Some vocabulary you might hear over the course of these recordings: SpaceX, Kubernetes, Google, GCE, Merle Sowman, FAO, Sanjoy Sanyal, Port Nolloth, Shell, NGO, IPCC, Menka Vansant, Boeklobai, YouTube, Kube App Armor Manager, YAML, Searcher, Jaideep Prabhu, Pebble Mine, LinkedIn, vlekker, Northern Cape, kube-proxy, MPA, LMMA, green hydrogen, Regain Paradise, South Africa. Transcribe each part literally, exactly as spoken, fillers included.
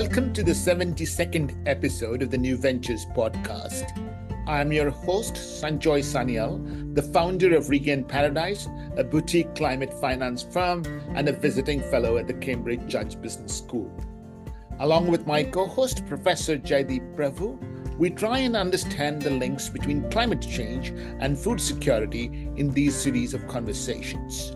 Welcome to the seventy-second episode of the New Ventures podcast. I'm your host, Sanjoy Sanyal, the founder of Regain Paradise, a boutique climate finance firm and a visiting fellow at the Cambridge Judge Business School. Along with my co-host, Professor Jaideep Prabhu, we try and understand the links between climate change and food security in these series of conversations.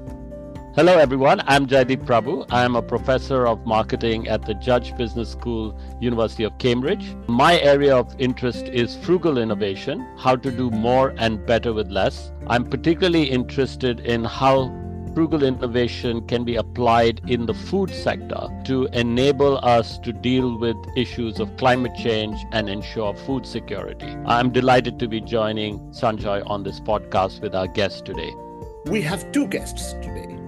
Hello everyone, I'm Jaideep Prabhu. I'm a professor of marketing at the Judge Business School, University of Cambridge. My area of interest is frugal innovation, how to do more and better with less. I'm particularly interested in how frugal innovation can be applied in the food sector to enable us to deal with issues of climate change and ensure food security. I'm delighted to be joining Sanjoy on this podcast with our guest today. We have two guests today.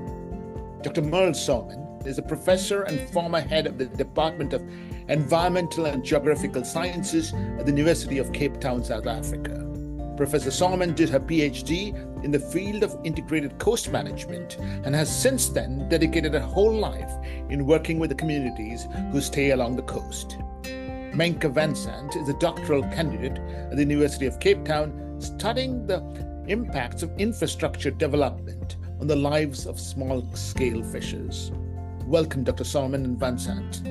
Doctor Merle Sowman is a professor and former head of the Department of Environmental and Geographical Sciences at the University of Cape Town, South Africa. Professor Sowman did her PhD in the field of integrated coast management and has since then dedicated her whole life in working with the communities who stay along the coast. Menka Vansant is a doctoral candidate at the University of Cape Town, studying the impacts of infrastructure development on the lives of small-scale fishers. Welcome, Doctor Sowman and Vansant.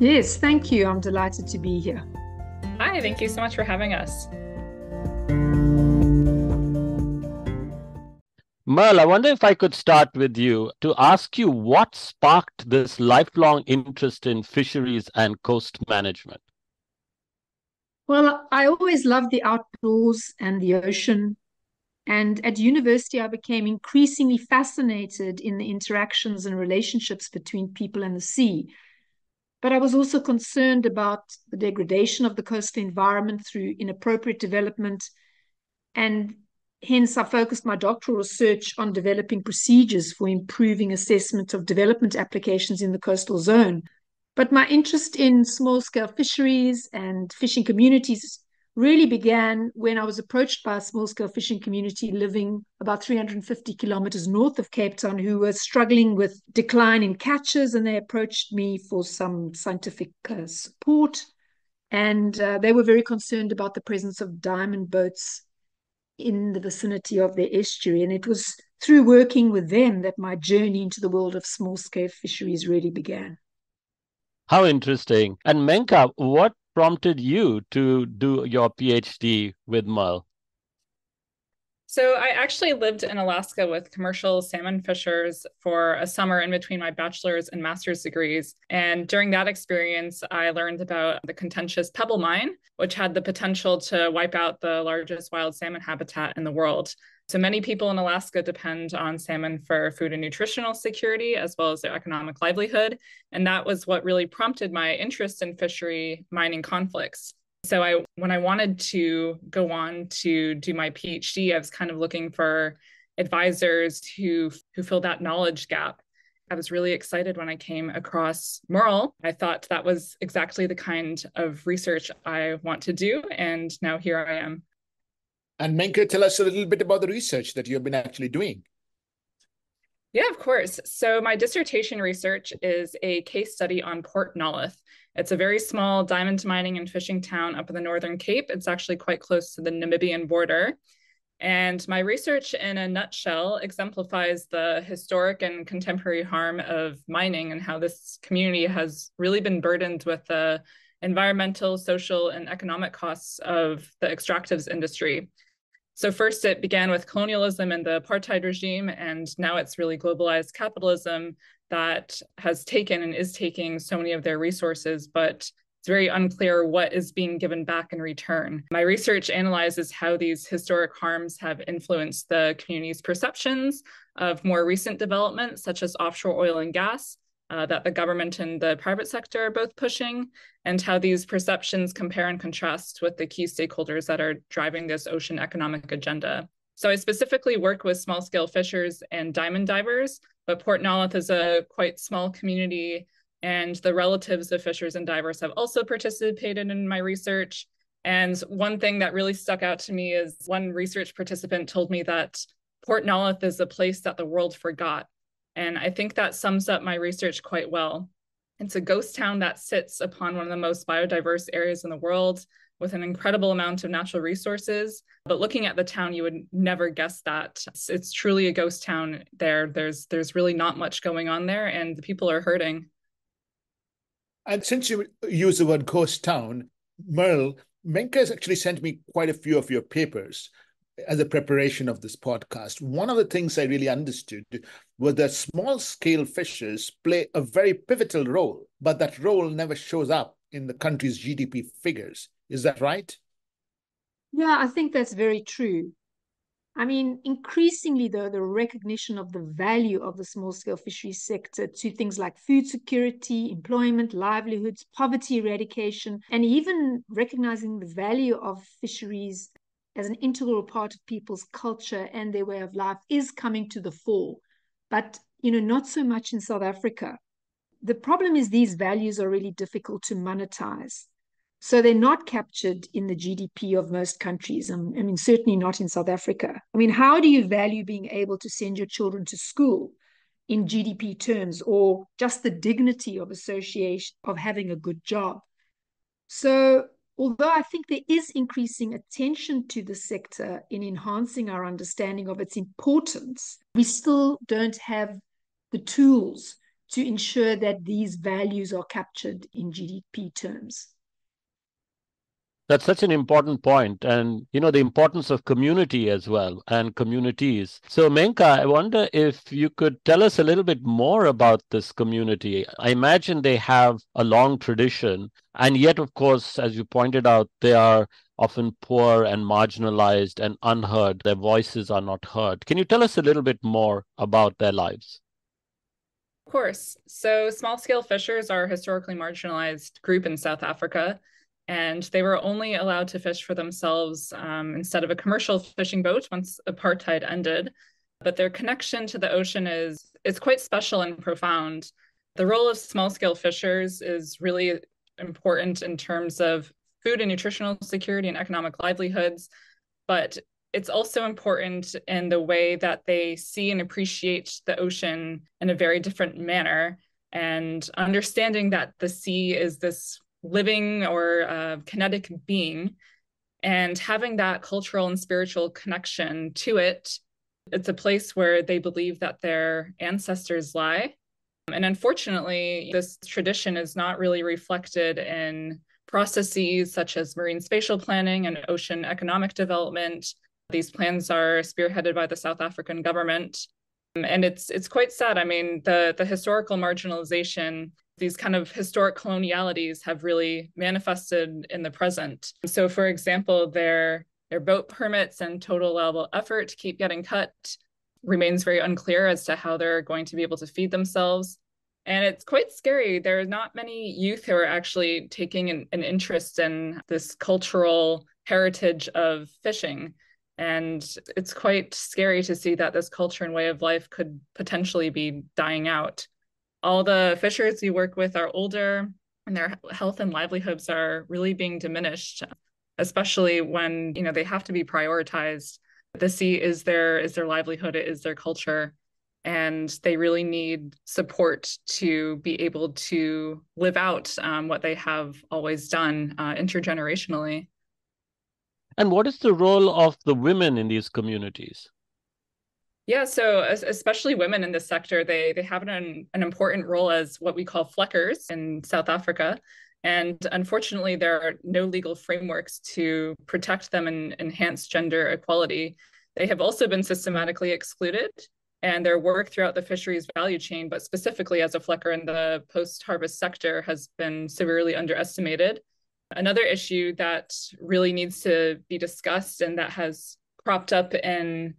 Yes, thank you. I'm delighted to be here. Hi, thank you so much for having us. Merle, I wonder if I could start with you to ask you what sparked this lifelong interest in fisheries and coast management. Well, I always loved the outdoors and the ocean. And at university, I became increasingly fascinated in the interactions and relationships between people and the sea. But I was also concerned about the degradation of the coastal environment through inappropriate development. And hence, I focused my doctoral research on developing procedures for improving assessment of development applications in the coastal zone. But my interest in small-scale fisheries and fishing communities really began when I was approached by a small-scale fishing community living about three hundred fifty kilometers north of Cape Town who were struggling with decline in catches, and they approached me for some scientific uh, support. And uh, they were very concerned about the presence of diamond boats in the vicinity of their estuary. And it was through working with them that my journey into the world of small-scale fisheries really began. How interesting. And Menka, what prompted you to do your PhD with Merle? So I actually lived in Alaska with commercial salmon fishers for a summer in between my bachelor's and master's degrees. And during that experience, I learned about the contentious Pebble Mine, which had the potential to wipe out the largest wild salmon habitat in the world. So many people in Alaska depend on salmon for food and nutritional security, as well as their economic livelihood. And that was what really prompted my interest in fishery mining conflicts. So I, when I wanted to go on to do my PhD, I was kind of looking for advisors who, who fill that knowledge gap. I was really excited when I came across Merle. I thought that was exactly the kind of research I want to do. And now here I am. And Menka, tell us a little bit about the research that you've been actually doing. Yeah, of course. So my dissertation research is a case study on Port Nolloth. It's a very small diamond mining and fishing town up in the Northern Cape. It's actually quite close to the Namibian border. And my research in a nutshell exemplifies the historic and contemporary harm of mining and how this community has really been burdened with the environmental, social, and economic costs of the extractives industry. So first, it began with colonialism and the apartheid regime, and now it's really globalized capitalism that has taken and is taking so many of their resources, but it's very unclear what is being given back in return. My research analyzes how these historic harms have influenced the community's perceptions of more recent developments, such as offshore oil and gas, Uh, that the government and the private sector are both pushing, and how these perceptions compare and contrast with the key stakeholders that are driving this ocean economic agenda. So I specifically work with small-scale fishers and diamond divers, but Port Nolloth is a quite small community, and the relatives of fishers and divers have also participated in my research. And one thing that really stuck out to me is one research participant told me that Port Nolloth is a place that the world forgot. And I think that sums up my research quite well. It's a ghost town that sits upon one of the most biodiverse areas in the world with an incredible amount of natural resources. But looking at the town, you would never guess that. It's, it's truly a ghost town there. There's, there's really not much going on there, and the people are hurting. And since you use the word ghost town, Merle, Menka has actually sent me quite a few of your papers as a preparation of this podcast. One of the things I really understood was that small-scale fishers play a very pivotal role, but that role never shows up in the country's G D P figures. Is that right? Yeah, I think that's very true. I mean, increasingly, though, the recognition of the value of the small-scale fisheries sector to things like food security, employment, livelihoods, poverty eradication, and even recognizing the value of fisheries as an integral part of people's culture and their way of life is coming to the fore. But, you know, not so much in South Africa. The problem is these values are really difficult to monetize. So they're not captured in the G D P of most countries. I mean, certainly not in South Africa. I mean, how do you value being able to send your children to school in G D P terms, or just the dignity of association of having a good job? So although I think there is increasing attention to the sector in enhancing our understanding of its importance, we still don't have the tools to ensure that these values are captured in G D P terms. That's such an important point, and, you know, the importance of community as well, and communities. So, Menka, I wonder if you could tell us a little bit more about this community. I imagine they have a long tradition, and yet, of course, as you pointed out, they are often poor and marginalized and unheard. Their voices are not heard. Can you tell us a little bit more about their lives? Of course. So, small-scale fishers are a historically marginalized group in South Africa, and they were only allowed to fish for themselves um, instead of a commercial fishing boat once apartheid ended. But their connection to the ocean is, is quite special and profound. The role of small-scale fishers is really important in terms of food and nutritional security and economic livelihoods, but it's also important in the way that they see and appreciate the ocean in a very different manner, and understanding that the sea is this living or uh, kinetic being, and having that cultural and spiritual connection to it. It's a place where they believe that their ancestors lie. And unfortunately, this tradition is not really reflected in processes such as marine spatial planning and ocean economic development. These plans are spearheaded by the South African government. And it's it's quite sad. I mean, the, the historical marginalization, these kind of historic colonialities have really manifested in the present. So, for example, their, their boat permits and total allowable effort to keep getting cut. Remains very unclear as to how they're going to be able to feed themselves. And it's quite scary. There are not many youth who are actually taking an, an interest in this cultural heritage of fishing. And it's quite scary to see that this culture and way of life could potentially be dying out. All the fishers we work with are older, and their health and livelihoods are really being diminished, especially when, you know, they have to be prioritized. The sea is their, is their livelihood, it is their culture, and they really need support to be able to live out um, what they have always done uh, intergenerationally. And what is the role of the women in these communities? Yeah, so especially women in this sector, they they have an, an important role as what we call vlekkers in South Africa. And unfortunately, there are no legal frameworks to protect them and enhance gender equality. They have also been systematically excluded, and their work throughout the fisheries value chain, but specifically as a vlekker in the post-harvest sector, has been severely underestimated. Another issue that really needs to be discussed, and that has cropped up in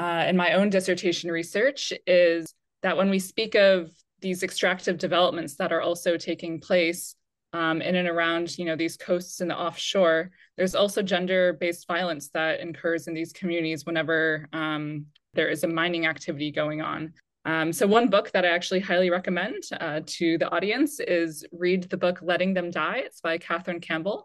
Uh, in my own dissertation research, is that when we speak of these extractive developments that are also taking place um, in and around, you know, these coasts and the offshore, there's also gender-based violence that occurs in these communities whenever um, there is a mining activity going on. Um, so one book that I actually highly recommend uh, to the audience is read the book Letting Them Die. It's by Kathryn Campbell.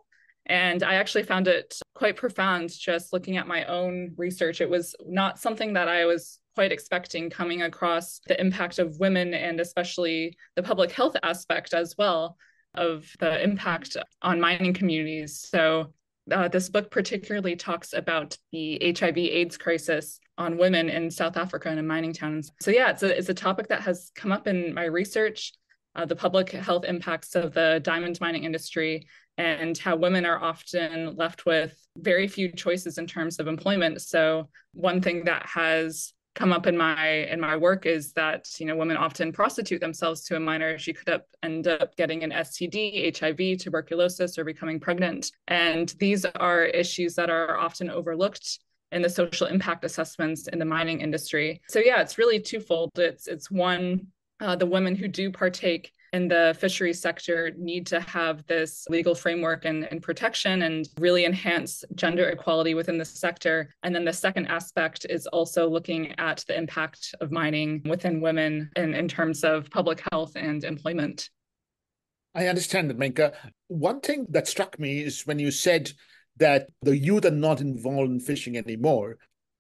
And I actually found it quite profound just looking at my own research. It was not something that I was quite expecting coming across the impact of women and especially the public health aspect as well of the impact on mining communities. So uh, this book particularly talks about the H I V AIDS crisis on women in South Africa and in mining towns. So yeah, it's a, it's a topic that has come up in my research, uh, the public health impacts of the diamond mining industry and how women are often left with very few choices in terms of employment. So one thing that has come up in my in my work is that, you know, women often prostitute themselves to a miner. She could up, end up getting an S T D, H I V, tuberculosis, or becoming pregnant. And these are issues that are often overlooked in the social impact assessments in the mining industry. So yeah, it's really twofold. It's, it's one, uh, the women who do partake in the fisheries sector need to have this legal framework and, and protection and really enhance gender equality within the sector. And then the second aspect is also looking at the impact of mining within women and in terms of public health and employment. I understand that, Menka. One thing that struck me is when you said that the youth are not involved in fishing anymore.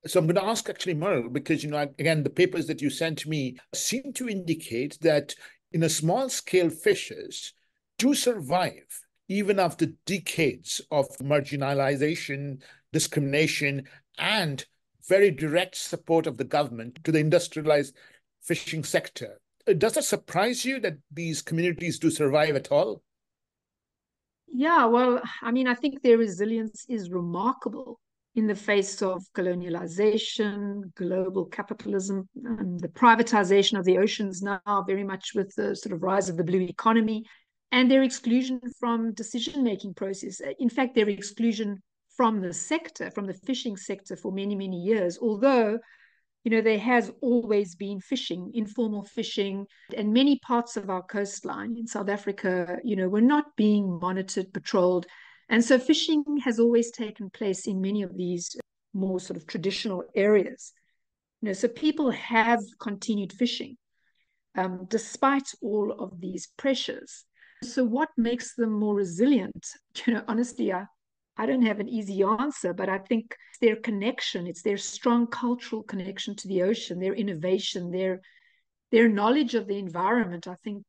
So I'm going to ask actually Merle, because, you know, again, the papers that you sent me seem to indicate that in a small scale, fishers do survive even after decades of marginalization, discrimination, and very direct support of the government to the industrialized fishing sector. Does that surprise you that these communities do survive at all? Yeah, well, I mean, I think their resilience is remarkable in the face of colonialization, global capitalism, and the privatization of the oceans now, very much with the sort of rise of the blue economy, and their exclusion from decision-making process. In fact, their exclusion from the sector, from the fishing sector for many, many years, although, you know, there has always been fishing, informal fishing, and many parts of our coastline in South Africa, you know, were not being monitored, patrolled. And so fishing has always taken place in many of these more sort of traditional areas. You know, so people have continued fishing um, despite all of these pressures. So what makes them more resilient? You know, honestly, I, I don't have an easy answer, but I think it's their connection, it's their strong cultural connection to the ocean, their innovation, their, their knowledge of the environment, I think.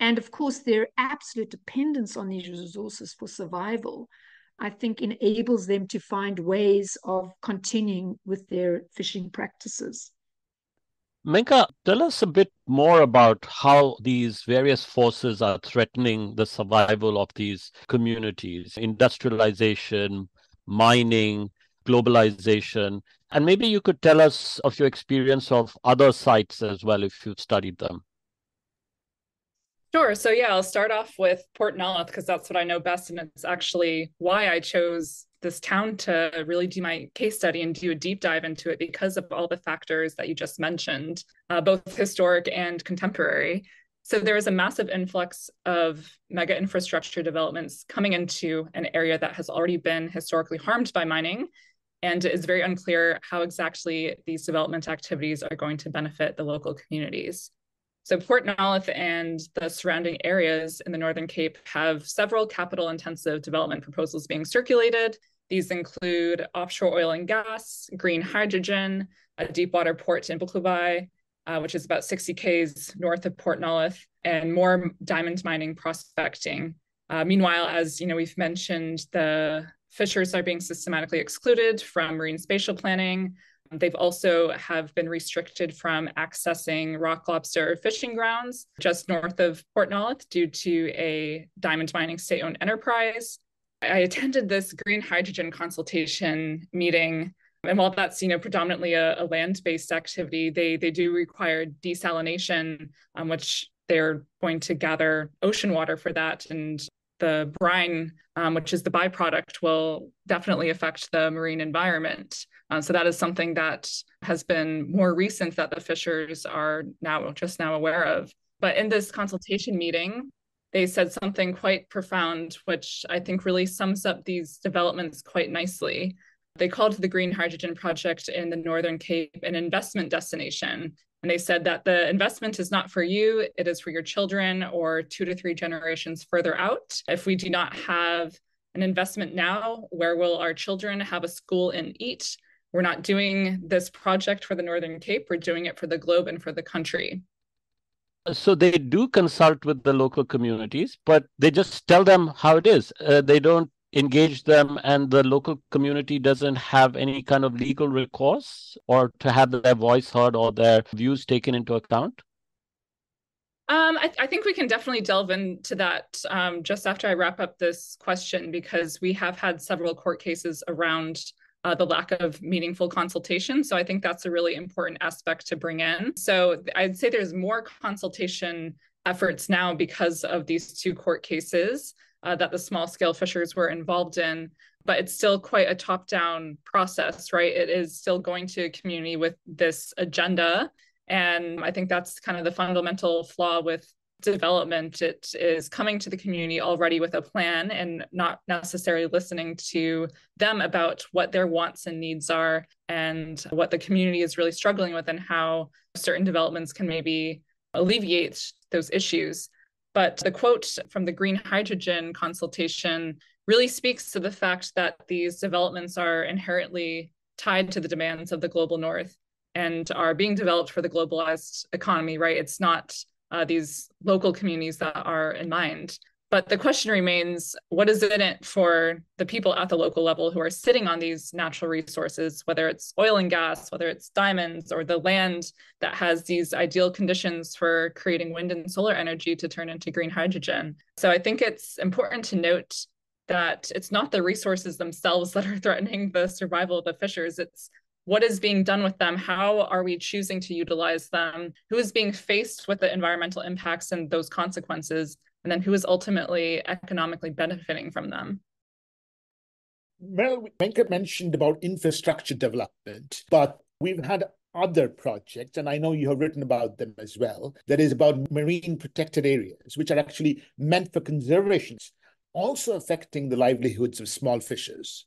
And of course, their absolute dependence on these resources for survival, I think, enables them to find ways of continuing with their fishing practices. Menka, tell us a bit more about how these various forces are threatening the survival of these communities, industrialization, mining, globalization, and maybe you could tell us of your experience of other sites as well if you've studied them. Sure. So yeah, I'll start off with Port Nolloth because that's what I know best. And it's actually why I chose this town to really do my case study and do a deep dive into it because of all the factors that you just mentioned, uh, both historic and contemporary. So there is a massive influx of mega infrastructure developments coming into an area that has already been historically harmed by mining. And it is very unclear how exactly these development activities are going to benefit the local communities. So Port Nolloth and the surrounding areas in the Northern Cape have several capital-intensive development proposals being circulated. These include offshore oil and gas, green hydrogen, a deepwater port in Boeklobai, uh, which is about sixty kays north of Port Nolloth, and more diamond mining prospecting. Uh, meanwhile, as you know, we've mentioned, the fishers are being systematically excluded from marine spatial planning. They've also have been restricted from accessing rock lobster fishing grounds just north of Port Nolloth due to a diamond mining state-owned enterprise. I attended this green hydrogen consultation meeting, and while that's, you know, predominantly a, a land-based activity, they they do require desalination, um, which they're going to gather ocean water for that, and the brine, um, which is the byproduct, will definitely affect the marine environment. Uh, so that is something that has been more recent that the fishers are now just now aware of. But in this consultation meeting, they said something quite profound, which I think really sums up these developments quite nicely. They called the Green Hydrogen Project in the Northern Cape an investment destination. And they said that the investment is not for you, it is for your children or two to three generations further out. If we do not have an investment now, where will our children have a school and eat? We're not doing this project for the Northern Cape, we're doing it for the globe and for the country. So they do consult with the local communities, but they just tell them how it is. Uh, they don't engage them, and the local community doesn't have any kind of legal recourse or to have their voice heard or their views taken into account? Um, I, I think we can definitely delve into that um, just after I wrap up this question, because we have had several court cases around uh, the lack of meaningful consultation. So I think that's a really important aspect to bring in. So I'd say there's more consultation efforts now because of these two court cases uh, that the small scale fishers were involved in, but it's still quite a top down process, right? It is still going to a community with this agenda. And I think that's kind of the fundamental flaw with development. It is coming to the community already with a plan and not necessarily listening to them about what their wants and needs are and what the community is really struggling with and how certain developments can maybe alleviate those issues. But the quote from the green hydrogen consultation really speaks to the fact that these developments are inherently tied to the demands of the global north and are being developed for the globalized economy, right? It's not uh, these local communities that are in mind. But the question remains, what is in it for the people at the local level who are sitting on these natural resources, whether it's oil and gas, whether it's diamonds, or the land that has these ideal conditions for creating wind and solar energy to turn into green hydrogen? So I think it's important to note that it's not the resources themselves that are threatening the survival of the fishers. It's what is being done with them? How are we choosing to utilize them? Who is being faced with the environmental impacts and those consequences? And then who is ultimately economically benefiting from them? Merle, Menka mentioned about infrastructure development, but we've had other projects, and I know you have written about them as well, that is about marine protected areas, which are actually meant for conservation, also affecting the livelihoods of small fishers.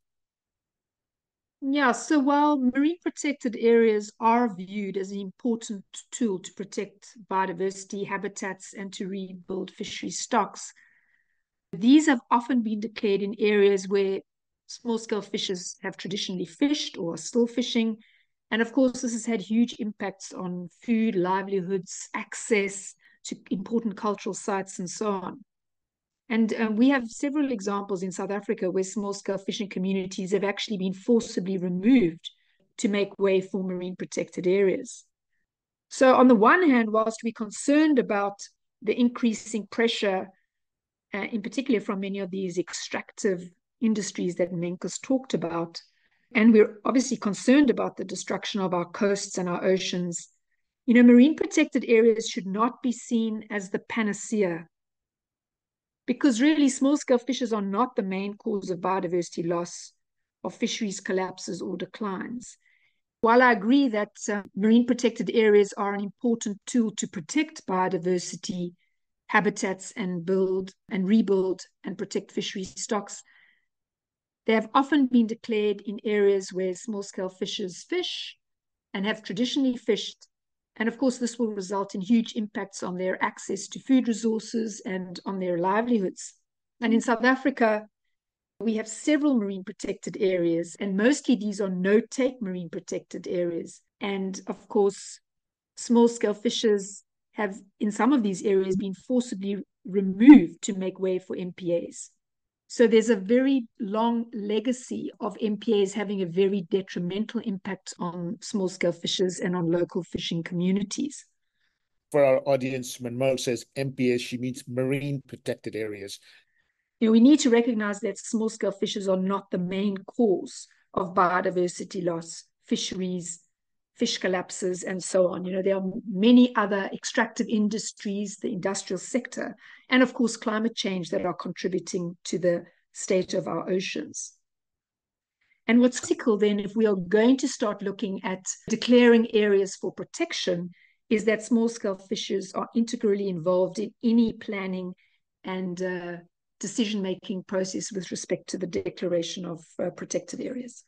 Yeah, so while marine protected areas are viewed as an important tool to protect biodiversity, habitats, and to rebuild fishery stocks, these have often been declared in areas where small-scale fishers have traditionally fished or are still fishing. And of course, this has had huge impacts on food, livelihoods, access to important cultural sites, and so on. And um, we have several examples in South Africa where small-scale fishing communities have actually been forcibly removed to make way for marine protected areas. So on the one hand, whilst we're concerned about the increasing pressure, uh, in particular from many of these extractive industries that Menka's talked about, and we're obviously concerned about the destruction of our coasts and our oceans, you know, marine protected areas should not be seen as the panacea, because really small-scale fishers are not the main cause of biodiversity loss, of fisheries collapses or declines. While I agree that uh, marine protected areas are an important tool to protect biodiversity, habitats, and build and rebuild and protect fishery stocks, they have often been declared in areas where small-scale fishers fish and have traditionally fished. And of course, this will result in huge impacts on their access to food resources and on their livelihoods. And in South Africa, we have several marine protected areas, and mostly these are no-take marine protected areas. And of course, small-scale fishers have, in some of these areas, been forcibly removed to make way for M P As. So there's a very long legacy of M P As having a very detrimental impact on small-scale fishers and on local fishing communities. For our audience, when Merle says M P As, she means marine protected areas. You know, we need to recognize that small-scale fishers are not the main cause of biodiversity loss, fisheries, fish collapses, and so on. You know, there are many other extractive industries, the industrial sector, and of course, climate change that are contributing to the state of our oceans. And what's critical then, if we are going to start looking at declaring areas for protection, is that small-scale fishers are integrally involved in any planning and uh, decision-making process with respect to the declaration of uh, protected areas.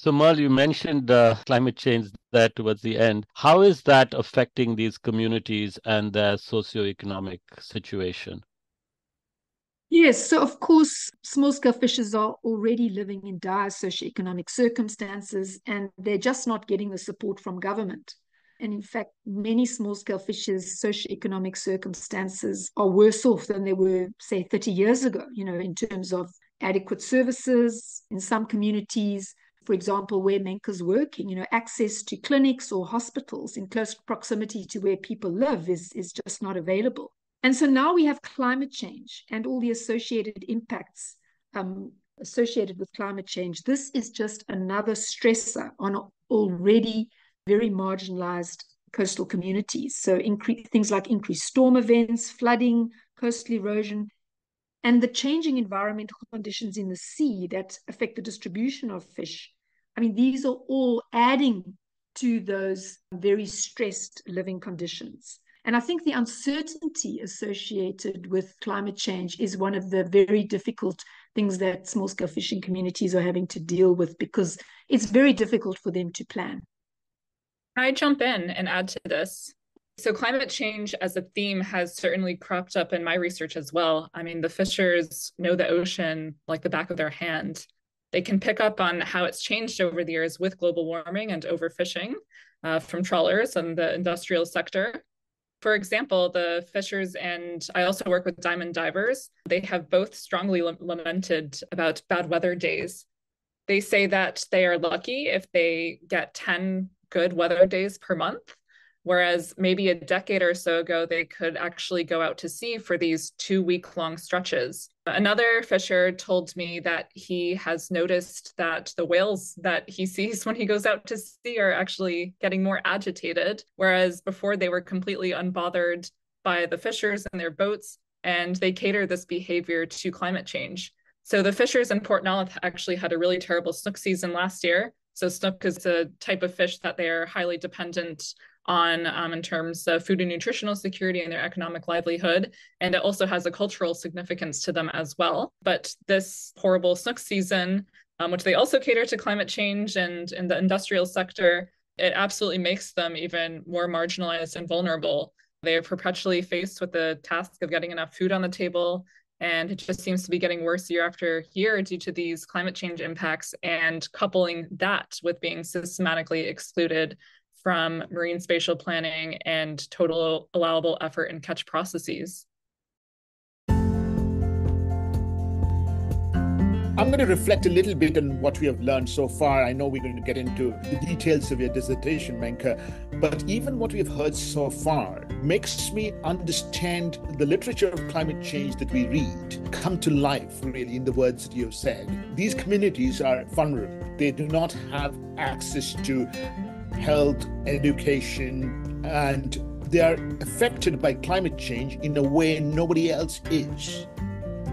So Merle, you mentioned uh, climate change there towards the end. How is that affecting these communities and their socioeconomic situation? Yes, so of course, small-scale fishers are already living in dire socioeconomic circumstances, and they're just not getting the support from government. And in fact, many small-scale fishers' socioeconomic circumstances are worse off than they were, say, thirty years ago, you know, in terms of adequate services in some communities, for example, where Menka's working, you know, access to clinics or hospitals in close proximity to where people live is, is just not available. And so now we have climate change and all the associated impacts um, associated with climate change. This is just another stressor on already very marginalized coastal communities. So incre- things like increased storm events, flooding, coastal erosion, and the changing environmental conditions in the sea that affect the distribution of fish. I mean, these are all adding to those very stressed living conditions. And I think the uncertainty associated with climate change is one of the very difficult things that small-scale fishing communities are having to deal with, because it's very difficult for them to plan. I jump in and add to this. So climate change as a theme has certainly cropped up in my research as well. I mean, the fishers know the ocean like the back of their hand. They can pick up on how it's changed over the years with global warming and overfishing uh, from trawlers and the industrial sector. For example, the fishers, and I also work with diamond divers, they have both strongly lamented about bad weather days. They say that they are lucky if they get ten good weather days per month, whereas maybe a decade or so ago, they could actually go out to sea for these two week long stretches. Another fisher told me that he has noticed that the whales that he sees when he goes out to sea are actually getting more agitated, whereas before they were completely unbothered by the fishers and their boats, and they cater this behavior to climate change. So the fishers in Port Nolloth actually had a really terrible snook season last year. So snook is a type of fish that they are highly dependent on um, in terms of food and nutritional security and their economic livelihood. And it also has a cultural significance to them as well. But this horrible snook season, um, which they also cater to climate change and in the industrial sector, it absolutely makes them even more marginalized and vulnerable. They are perpetually faced with the task of getting enough food on the table. And it just seems to be getting worse year after year due to these climate change impacts, and coupling that with being systematically excluded from marine spatial planning and total allowable effort and catch processes. I'm going to reflect a little bit on what we have learned so far. I know we're going to get into the details of your dissertation, Menka, but even what we've heard so far makes me understand the literature of climate change that we read come to life, really, in the words that you've said. These communities are vulnerable. They do not have access to health, education, and they are affected by climate change in a way nobody else is.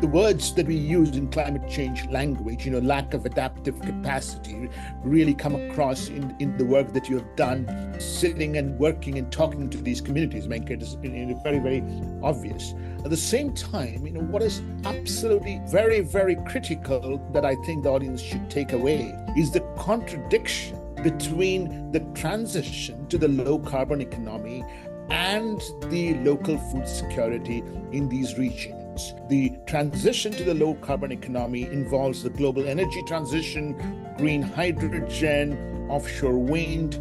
The words that we use in climate change language, you know, lack of adaptive capacity, really come across in, in the work that you have done, sitting and working and talking to these communities, Menka. It is very, very obvious. At the same time, you know, what is absolutely very, very critical that I think the audience should take away is the contradiction between the transition to the low-carbon economy and the local food security in these regions. The transition to the low-carbon economy involves the global energy transition, green hydrogen, offshore wind,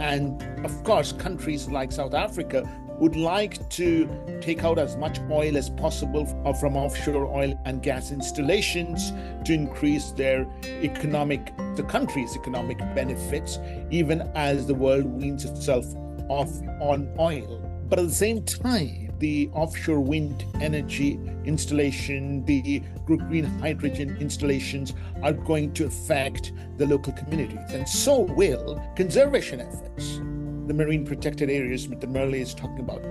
and of course, countries like South Africa would like to take out as much oil as possible from offshore oil and gas installations to increase their economic, the country's economic benefits, even as the world weans itself off on oil. But at the same time, the offshore wind energy installation, the green hydrogen installations are going to affect the local communities, and so will conservation efforts. The marine protected areas that Merle is talking about.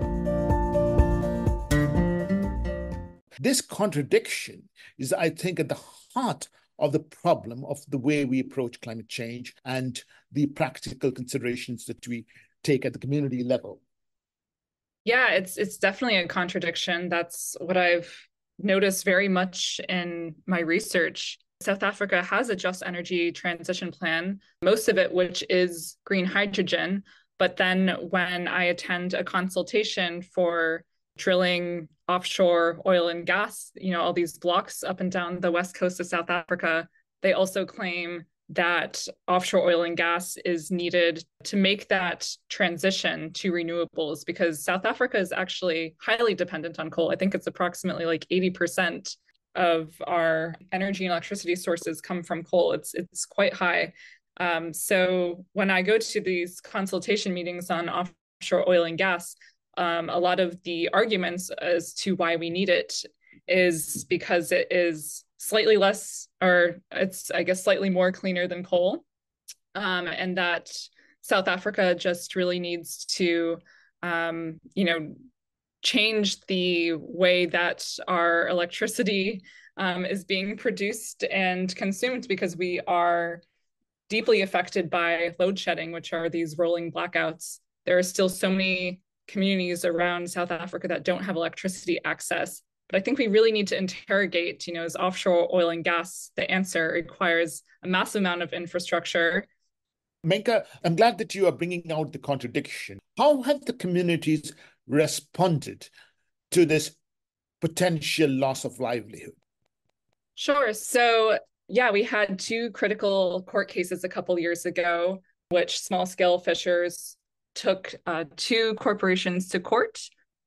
This contradiction is, I think, at the heart of the problem of the way we approach climate change and the practical considerations that we take at the community level. Yeah, it's it's definitely a contradiction. That's what I've noticed very much in my research. South Africa has a just energy transition plan, most of it which is green hydrogen. But then when I attend a consultation for drilling offshore oil and gas, you know, all these blocks up and down the west coast of South Africa. They also claim that offshore oil and gas is needed to make that transition to renewables, because South Africa is actually highly dependent on coal. I think it's approximately like eighty percent of our energy and electricity sources come from coal. It's, it's quite high. Um, so when I go to these consultation meetings on offshore oil and gas, um, a lot of the arguments as to why we need it is because it is slightly less, or it's, I guess, slightly more cleaner than coal. Um, and that South Africa just really needs to, um, you know, change the way that our electricity um, is being produced and consumed, because we are deeply affected by load shedding, which are these rolling blackouts. There are still so many communities around South Africa that don't have electricity access. But I think we really need to interrogate, you know, is offshore oil and gas the answer? It requires a massive amount of infrastructure. Menka, I'm glad that you are bringing out the contradiction. How have the communities responded to this potential loss of livelihood? Sure. So, yeah, we had two critical court cases a couple years ago, which small-scale fishers took uh, two corporations to court.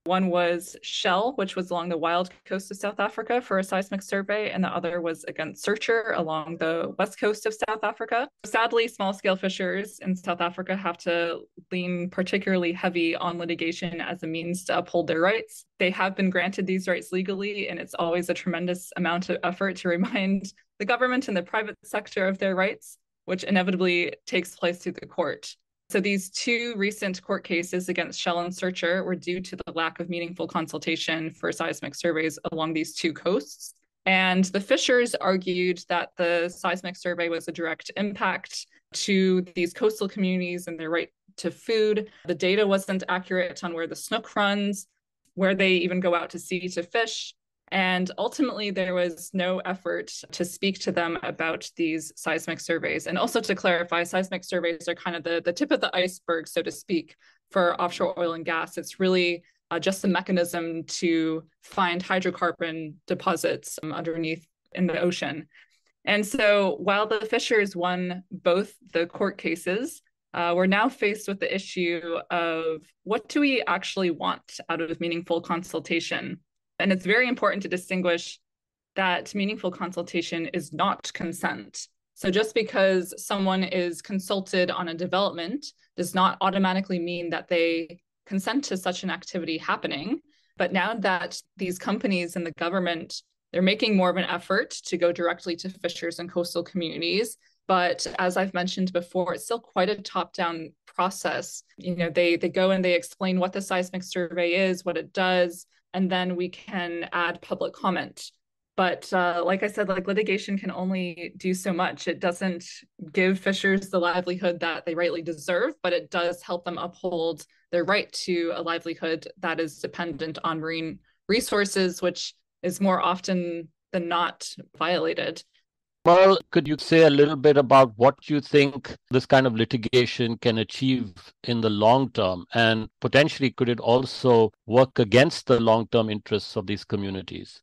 One was Shell, which was along the wild coast of South Africa for a seismic survey, and the other was against Searcher along the west coast of South Africa. Sadly, small-scale fishers in South Africa have to lean particularly heavy on litigation as a means to uphold their rights. They have been granted these rights legally, and it's always a tremendous amount of effort to remind the government and the private sector of their rights, which inevitably takes place through the court. So these two recent court cases against Shell and Searcher were due to the lack of meaningful consultation for seismic surveys along these two coasts. And the fishers argued that the seismic survey was a direct impact to these coastal communities and their right to food. The data wasn't accurate on where the snook runs, where they even go out to sea to fish. And ultimately, there was no effort to speak to them about these seismic surveys. And also to clarify, seismic surveys are kind of the, the tip of the iceberg, so to speak, for offshore oil and gas. It's really uh, just a mechanism to find hydrocarbon deposits um, underneath in the ocean. And so while the fishers won both the court cases, Uh, we're now faced with the issue of what do we actually want out of meaningful consultation? And it's very important to distinguish that meaningful consultation is not consent. So just because someone is consulted on a development does not automatically mean that they consent to such an activity happening. But now that these companies and the government, they're making more of an effort to go directly to fishers and coastal communities. But as I've mentioned before, it's still quite a top-down process. You know, they, they go and they explain what the seismic survey is, what it does, and then we can add public comment. But uh, like I said, like litigation can only do so much. It doesn't give fishers the livelihood that they rightly deserve, but it does help them uphold their right to a livelihood that is dependent on marine resources, which is more often than not violated. Merle, could you say a little bit about what you think this kind of litigation can achieve in the long term? And potentially, could it also work against the long-term interests of these communities?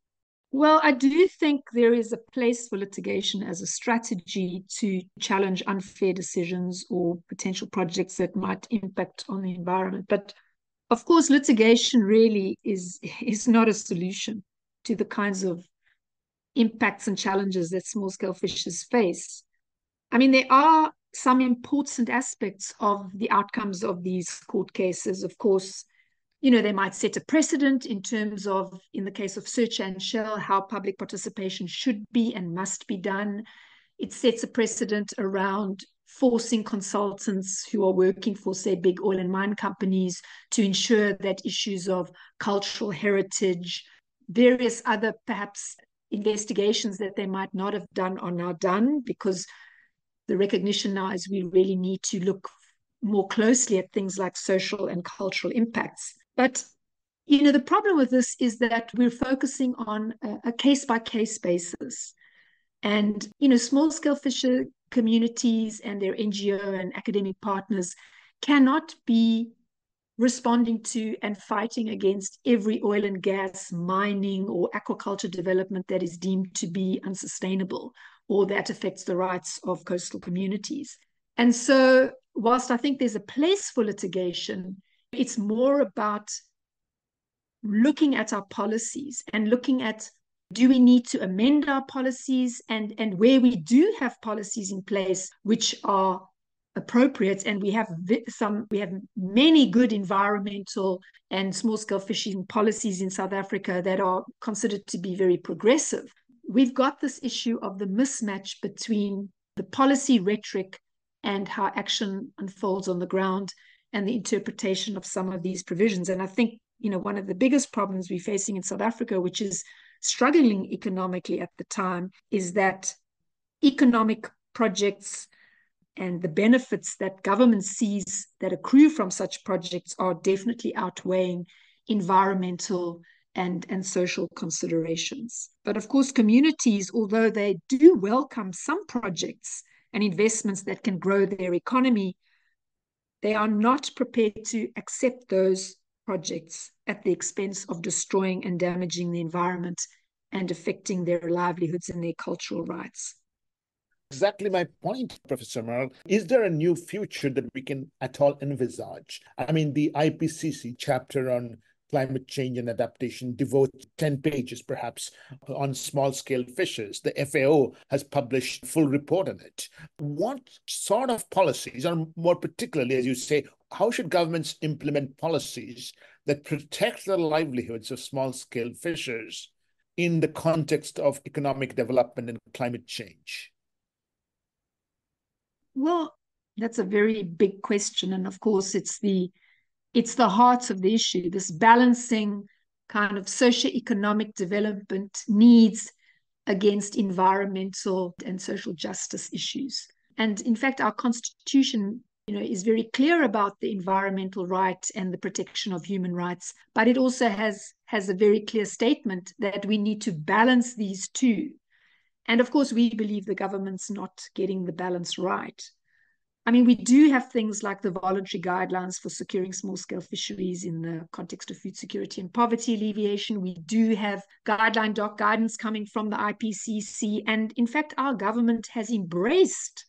Well, I do think there is a place for litigation as a strategy to challenge unfair decisions or potential projects that might impact on the environment. But of course, litigation really is, is not a solution to the kinds of impacts and challenges that small-scale fishers face. I mean, there are some important aspects of the outcomes of these court cases. Of course, you know, they might set a precedent in terms of, in the case of Searcher and Shell, how public participation should be and must be done. It sets a precedent around forcing consultants who are working for, say, big oil and mine companies to ensure that issues of cultural heritage, various other perhaps investigations that they might not have done are now done, because the recognition now is we really need to look more closely at things like social and cultural impacts. But, you know, the problem with this is that we're focusing on a case-by-case basis. And, you know, small-scale fisher communities and their N G O and academic partners cannot be responding to and fighting against every oil and gas, mining, or aquaculture development that is deemed to be unsustainable or that affects the rights of coastal communities. And so whilst I think there's a place for litigation, it's more about looking at our policies and looking at, do we need to amend our policies? And, and where we do have policies in place which are appropriate, and we have some, we have many good environmental and small-scale fishing policies in South Africa that are considered to be very progressive. We've got this issue of the mismatch between the policy rhetoric and how action unfolds on the ground and the interpretation of some of these provisions. And I think, you know, one of the biggest problems we're facing in South Africa, which is struggling economically at the time, is that economic projects and the benefits that government sees that accrue from such projects are definitely outweighing environmental and, and social considerations. But of course, communities, although they do welcome some projects and investments that can grow their economy, they are not prepared to accept those projects at the expense of destroying and damaging the environment and affecting their livelihoods and their cultural rights. Exactly my point, Professor Merle. Is there a new future that we can at all envisage? I mean, the I P C C chapter on climate change and adaptation devotes ten pages, perhaps, on small-scale fisheries. The F A O has published a full report on it. What sort of policies, or more particularly, as you say, how should governments implement policies that protect the livelihoods of small-scale fishers in the context of economic development and climate change? Well, that's a very big question. And of course, it's the it's the heart of the issue, this balancing kind of socioeconomic development needs against environmental and social justice issues. And in fact, our constitution, you know, is very clear about the environmental right and the protection of human rights, but it also has, has a very clear statement that we need to balance these two. And of course, we believe the government's not getting the balance right. I mean, we do have things like the voluntary guidelines for securing small-scale fisheries in the context of food security and poverty alleviation. We do have guideline doc guidance coming from the I P C C. And in fact, our government has embraced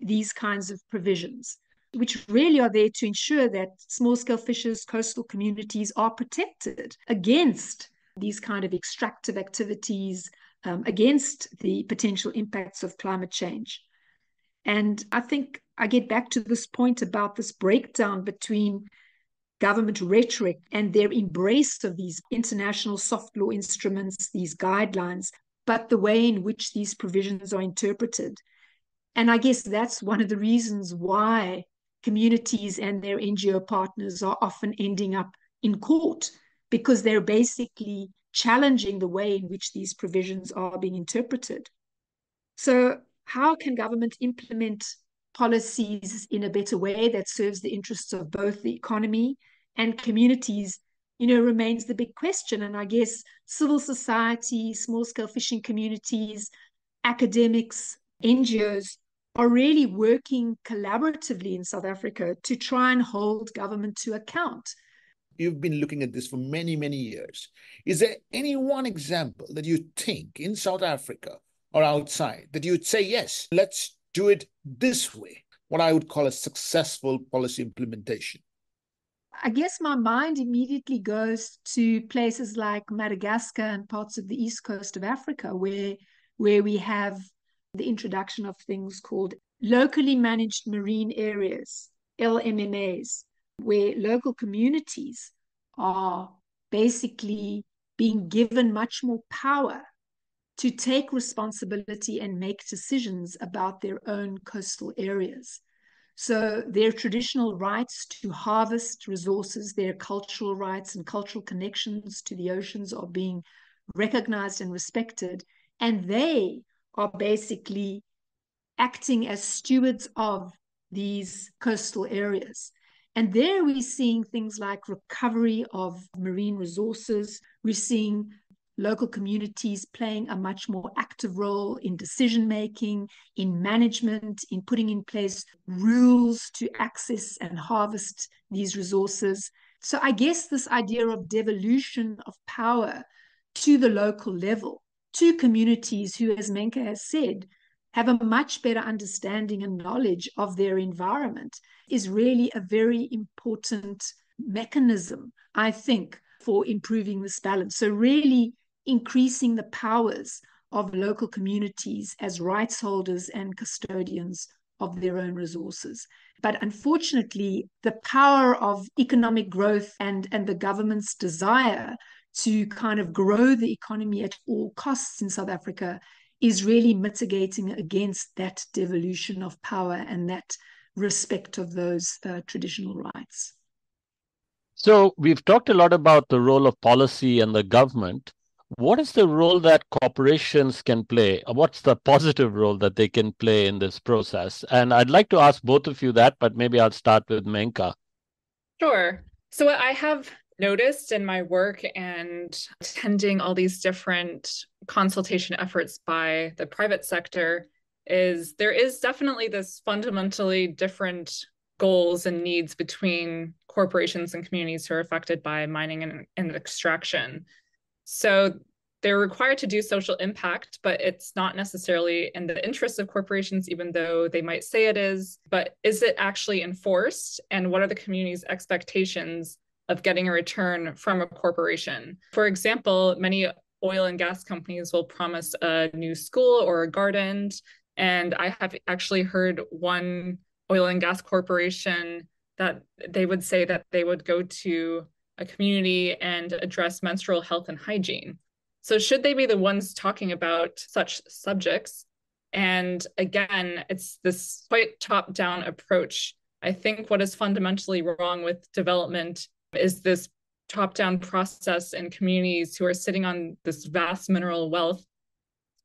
these kinds of provisions, which really are there to ensure that small-scale fishers, coastal communities are protected against these kind of extractive activities, um, against the potential impacts of climate change. And I think I get back to this point about this breakdown between government rhetoric and their embrace of these international soft law instruments, these guidelines, but the way in which these provisions are interpreted. And I guess that's one of the reasons why communities and their N G O partners are often ending up in court, because they're basically challenging the way in which these provisions are being interpreted. So how can government implement policies in a better way that serves the interests of both the economy and communities, you know, remains the big question. And I guess civil society, small-scale fishing communities, academics, N G Os are really working collaboratively in South Africa to try and hold government to account. You've been looking at this for many, many years. Is there any one example that you think in South Africa or outside that you'd say, yes, let's do it this way, what I would call a successful policy implementation? I guess my mind immediately goes to places like Madagascar and parts of the east coast of Africa, where, where we have the introduction of things called locally managed marine areas, L M M As, where local communities are basically being given much more power to take responsibility and make decisions about their own coastal areas. So their traditional rights to harvest resources, their cultural rights and cultural connections to the oceans are being recognized and respected. And they are basically acting as stewards of these coastal areas. And there we're seeing things like recovery of marine resources. We're seeing local communities playing a much more active role in decision-making, in management, in putting in place rules to access and harvest these resources. So I guess this idea of devolution of power to the local level, to communities who, as Menka has said, have a much better understanding and knowledge of their environment, is really a very important mechanism, I think, for improving this balance. So really increasing the powers of local communities as rights holders and custodians of their own resources. But unfortunately, the power of economic growth and, and the government's desire to kind of grow the economy at all costs in South Africa is really mitigating against that devolution of power and that respect of those uh, traditional rights. So we've talked a lot about the role of policy and the government. What is the role that corporations can play? What's the positive role that they can play in this process? And I'd like to ask both of you that, but maybe I'll start with Menka. Sure. So what I have noticed in my work and attending all these different consultation efforts by the private sector is there is definitely this fundamentally different goals and needs between corporations and communities who are affected by mining and, and extraction. So they're required to do social impact, but it's not necessarily in the interests of corporations, even though they might say it is. But is it actually enforced? And what are the community's expectations of getting a return from a corporation? For example, many oil and gas companies will promise a new school or a garden. And I have actually heard one oil and gas corporation that they would say that they would go to a community and address menstrual health and hygiene. So should they be the ones talking about such subjects? And again, it's this quite top-down approach. I think what is fundamentally wrong with development is this top-down process in communities who are sitting on this vast mineral wealth,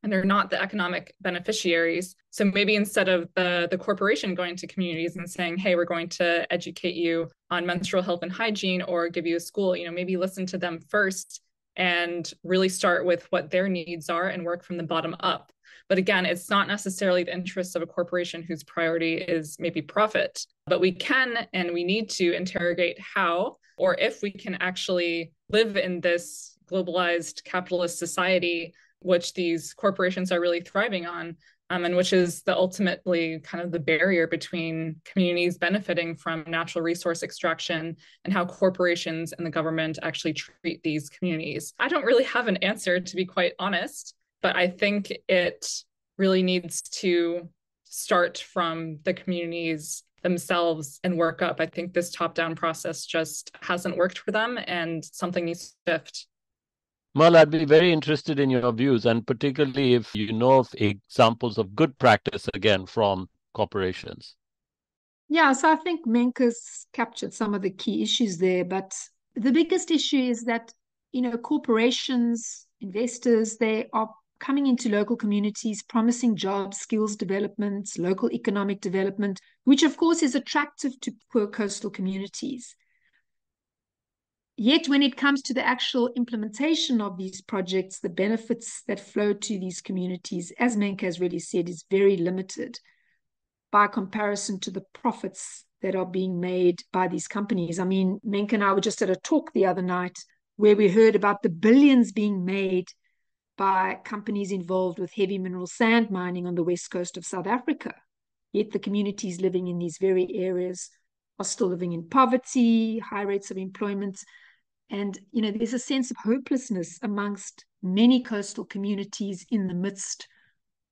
and they're not the economic beneficiaries. So maybe instead of the, the corporation going to communities and saying, hey, we're going to educate you on menstrual health and hygiene or give you a school, you know, maybe listen to them first and really start with what their needs are and work from the bottom up. But again, it's not necessarily the interests of a corporation whose priority is maybe profit, but we can and we need to interrogate how or if we can actually live in this globalized capitalist society which these corporations are really thriving on, um, and which is the ultimately kind of the barrier between communities benefiting from natural resource extraction and how corporations and the government actually treat these communities. I don't really have an answer, to be quite honest, but I think it really needs to start from the communities themselves and work up. I think this top-down process just hasn't worked for them, and something needs to shift. Merle, I'd be very interested in your views, and particularly if you know of examples of good practice, again, from corporations. Yeah, so I think Menka's captured some of the key issues there, but the biggest issue is that, you know, corporations, investors, they are coming into local communities, promising jobs, skills development, local economic development, which of course is attractive to poor coastal communities. Yet when it comes to the actual implementation of these projects, the benefits that flow to these communities, as Menka has really said, is very limited by comparison to the profits that are being made by these companies. I mean, Menka and I were just at a talk the other night where we heard about the billions being made by companies involved with heavy mineral sand mining on the west coast of South Africa. Yet the communities living in these very areas are still living in poverty, high rates of employment. And, you know, there's a sense of hopelessness amongst many coastal communities in the midst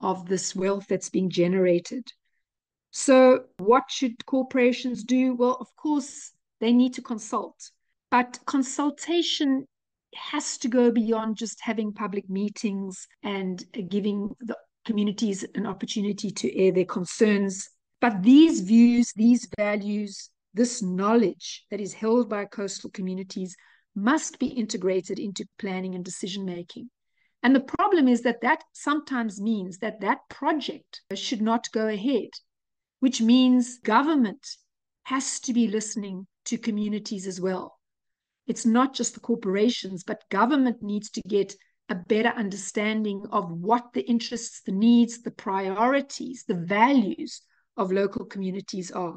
of this wealth that's being generated. So what should corporations do? Well, of course, they need to consult. But consultation has to go beyond just having public meetings and giving the communities an opportunity to air their concerns. But these views, these values, this knowledge that is held by coastal communities must be integrated into planning and decision-making. And the problem is that that sometimes means that that project should not go ahead, which means government has to be listening to communities as well. It's not just the corporations, but government needs to get a better understanding of what the interests, the needs, the priorities, the values of local communities are.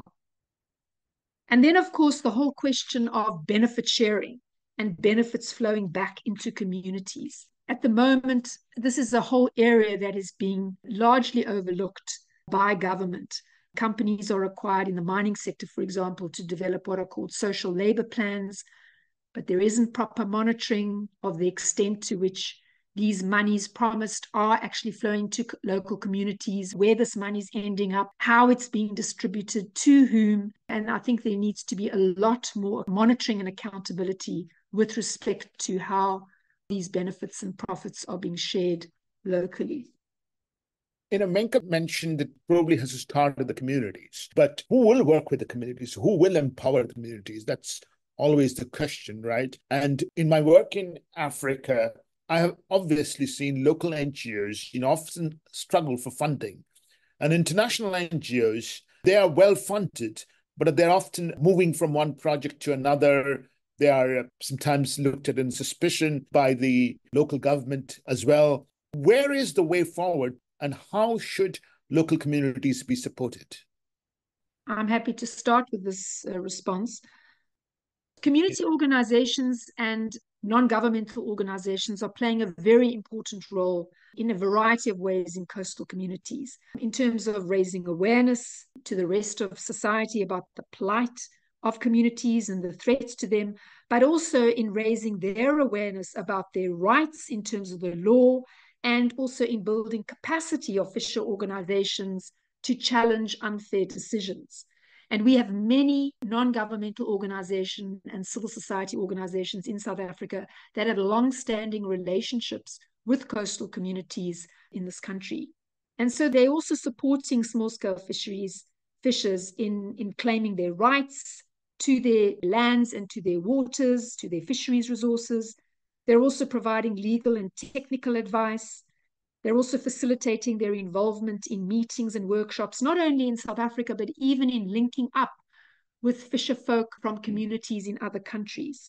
And then, of course, the whole question of benefit sharing and benefits flowing back into communities. At the moment, this is a whole area that is being largely overlooked by government. Companies are required in the mining sector, for example, to develop what are called social labor plans, but there isn't proper monitoring of the extent to which these monies promised are actually flowing to local communities, where this money is ending up, how it's being distributed, to whom. And I think there needs to be a lot more monitoring and accountability with respect to how these benefits and profits are being shared locally. You know, Menka mentioned that probably has to start with the communities, but who will work with the communities? Who will empower the communities? That's always the question, right? And in my work in Africa, I have obviously seen local N G Os, you know, often struggle for funding. And international N G Os, they are well funded, but they're often moving from one project to another. They are sometimes looked at in suspicion by the local government as well. Where is the way forward, and how should local communities be supported? I'm happy to start with this uh, response. Community organizations and non-governmental organizations are playing a very important role in a variety of ways in coastal communities, in terms of raising awareness to the rest of society about the plight of communities and the threats to them, but also in raising their awareness about their rights in terms of the law, and also in building capacity of fisher organizations to challenge unfair decisions. And we have many non-governmental organizations and civil society organizations in South Africa that have long-standing relationships with coastal communities in this country. And so they're also supporting small-scale fisheries, fishers in, in claiming their rights to their lands and to their waters, to their fisheries resources. They're also providing legal and technical advice. They're also facilitating their involvement in meetings and workshops, not only in South Africa, but even in linking up with fisher folk from communities in other countries.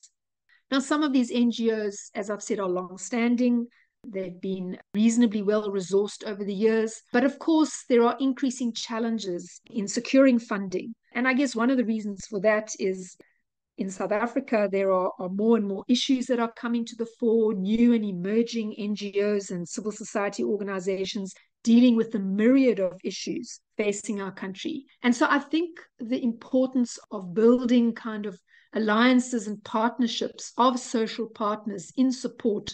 Now, some of these N G Os, as I've said, are long-standing. They've been reasonably well-resourced over the years. But of course, there are increasing challenges in securing funding. And I guess one of the reasons for that is in South Africa, there are, are more and more issues that are coming to the fore, new and emerging N G Os and civil society organizations dealing with the myriad of issues facing our country. And so I think the importance of building kind of alliances and partnerships of social partners in support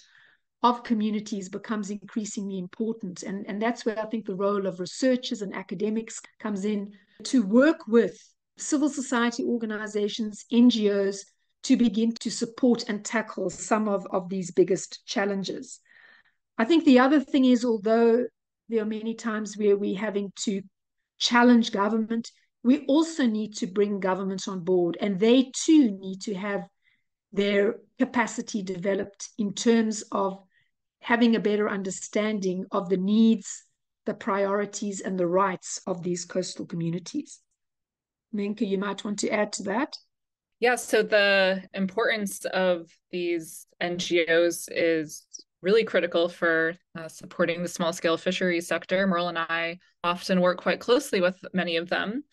of communities becomes increasingly important. And, and that's where I think the role of researchers and academics comes in, to work with civil society organizations, N G Os, to begin to support and tackle some of, of these biggest challenges. I think the other thing is, although there are many times where we're having to challenge government, we also need to bring government on board, and they too need to have their capacity developed in terms of having a better understanding of the needs, the priorities, and the rights of these coastal communities. Menka, you might want to add to that. Yeah, so the importance of these N G Os is really critical for uh, supporting the small-scale fisheries sector. Merle and I often work quite closely with many of them.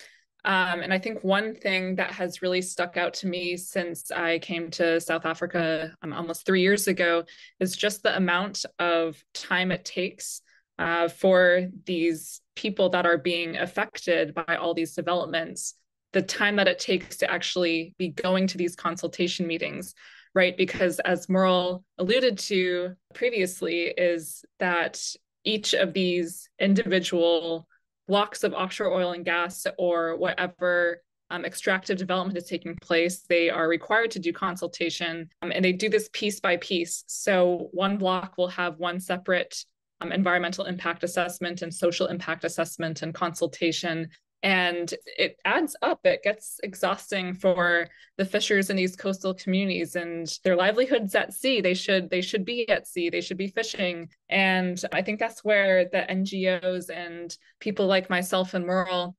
Um, and I think one thing that has really stuck out to me since I came to South Africa um, almost three years ago is just the amount of time it takes uh, for these people that are being affected by all these developments, the time that it takes to actually be going to these consultation meetings, right? Because as Merle alluded to previously, is that each of these individual blocks of offshore oil and gas, or whatever um, extractive development is taking place, they are required to do consultation, um, and they do this piece by piece. So one block will have one separate um, environmental impact assessment and social impact assessment and consultation. And it adds up. It gets exhausting for the fishers in these coastal communities, and their livelihoods at sea. They should they should be at sea. They should be fishing. And I think that's where the N G Os and people like myself and Merle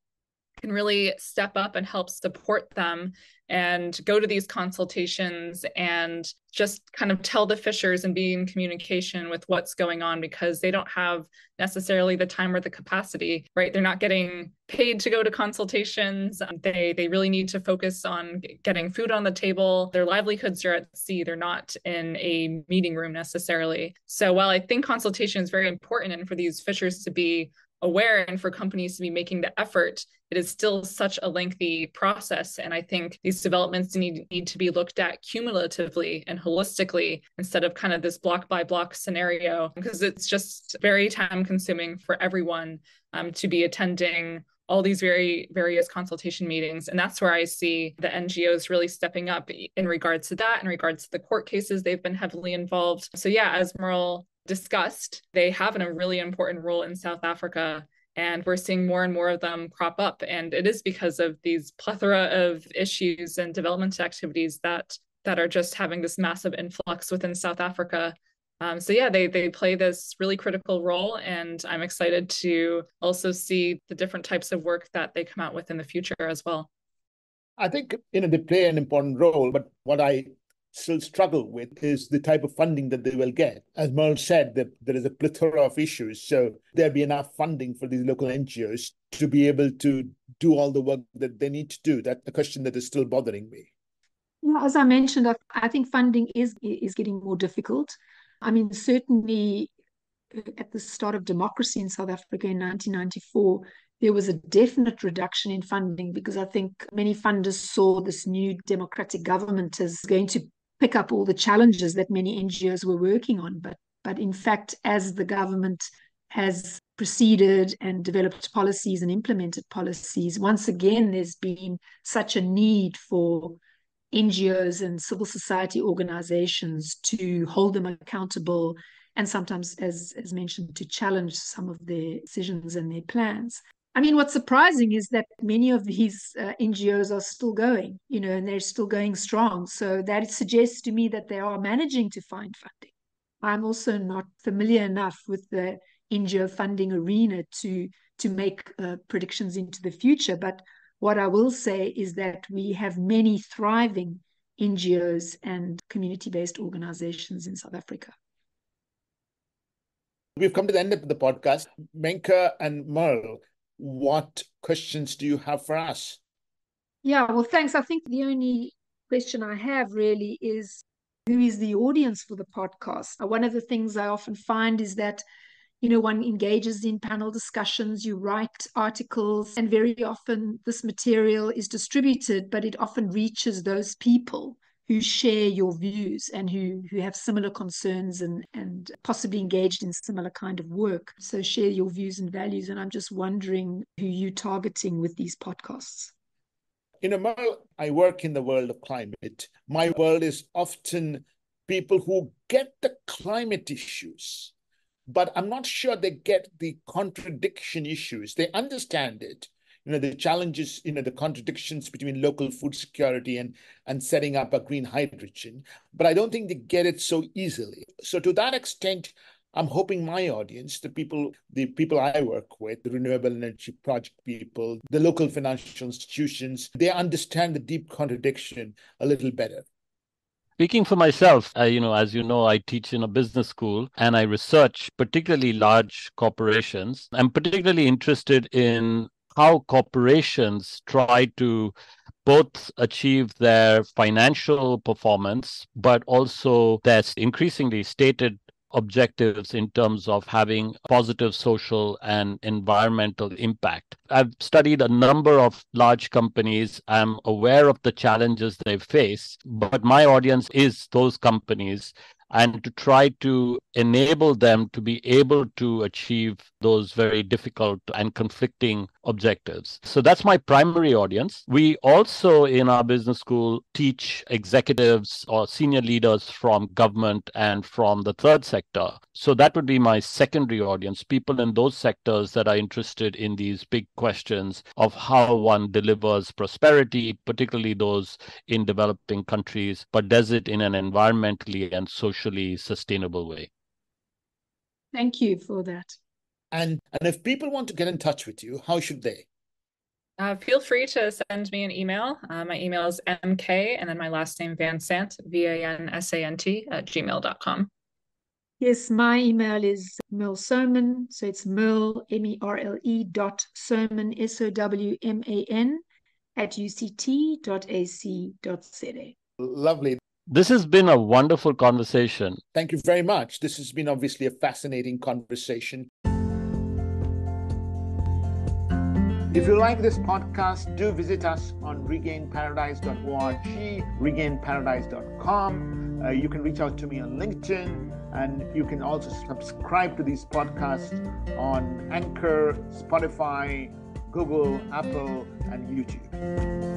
can really step up and help support them and go to these consultations and just kind of tell the fishers and be in communication with what's going on, because they don't have necessarily the time or the capacity, right? They're not getting paid to go to consultations. They, they really need to focus on getting food on the table. Their livelihoods are at sea. They're not in a meeting room necessarily. So while I think consultation is very important and for these fishers to be aware and for companies to be making the effort, it is still such a lengthy process. And I think these developments need, need to be looked at cumulatively and holistically instead of kind of this block by block scenario, because it's just very time consuming for everyone um, to be attending all these very various consultation meetings. And that's where I see the N G Os really stepping up in regards to that, in regards to the court cases, they've been heavily involved. So yeah, as Merle discussed, they have a really important role in South Africa, and we're seeing more and more of them crop up. And it is because of these plethora of issues and development activities that that are just having this massive influx within South Africa. Um, so yeah, they they play this really critical role, and I'm excited to also see the different types of work that they come out with in the future as well. I think, you know, they play an important role, but what I still struggle with is the type of funding that they will get. As Merle said, that there is a plethora of issues, so there'll be enough funding for these local N G Os to be able to do all the work that they need to do. That's the question that is still bothering me. Yeah, as I mentioned, I think funding is is getting more difficult. I mean, certainly at the start of democracy in South Africa in nineteen ninety-four, there was a definite reduction in funding, because I think many funders saw this new democratic government as going to pick up all the challenges that many N G Os were working on. But, but in fact, as the government has proceeded and developed policies and implemented policies, once again, there's been such a need for N G Os and civil society organizations to hold them accountable and sometimes, as, as mentioned, to challenge some of their decisions and their plans. I mean, what's surprising is that many of these uh, N G Os are still going, you know, and they're still going strong. So that suggests to me that they are managing to find funding. I'm also not familiar enough with the N G O funding arena to, to make uh, predictions into the future. But what I will say is that we have many thriving N G Os and community-based organizations in South Africa. We've come to the end of the podcast. Menka and Merle, what questions do you have for us? Yeah, well, thanks. I think the only question I have really is, who is the audience for the podcast? One of the things I often find is that, you know, one engages in panel discussions, you write articles, and very often this material is distributed, but it often reaches those people who share your views and who, who have similar concerns and, and possibly engaged in similar kind of work. So share your views and values. And I'm just wondering who you're targeting with these podcasts. You know, Merle, I work in the world of climate. My world is often people who get the climate issues, but I'm not sure they get the contradiction issues. They understand it. You know, the challenges, you know, the contradictions between local food security and, and setting up a green hydrogen. But I don't think they get it so easily. So to that extent, I'm hoping my audience, the people, the people I work with, the renewable energy project people, the local financial institutions, they understand the deep contradiction a little better. Speaking for myself, uh, you know, as you know, I teach in a business school and I research particularly large corporations. I'm particularly interested in how corporations try to both achieve their financial performance, but also their increasingly stated objectives in terms of having positive social and environmental impact. I've studied a number of large companies. I'm aware of the challenges they face, but my audience is those companies, and to try to enable them to be able to achieve those very difficult and conflicting objectives. So that's my primary audience. We also, in our business school, teach executives or senior leaders from government and from the third sector. So that would be my secondary audience, people in those sectors that are interested in these big questions of how one delivers prosperity, particularly those in developing countries, but does it in an environmentally and socially sustainable way. Thank you for that. And and if people want to get in touch with you, how should they? Uh, feel free to send me an email. Uh, my email is M K and then my last name Vansant, V A N S A N T at gmail dot com. Yes, my email is Merle Sowman. So it's Merle, M E R L E dot Sowman, S O W M A N at U C T dot A C dot Z A. Lovely. This has been a wonderful conversation. Thank you very much. This has been obviously a fascinating conversation. If you like this podcast, do visit us on regain paradise dot org, regain paradise dot com. Uh, you can reach out to me on LinkedIn, and you can also subscribe to these podcasts on Anchor, Spotify, Google, Apple, and YouTube.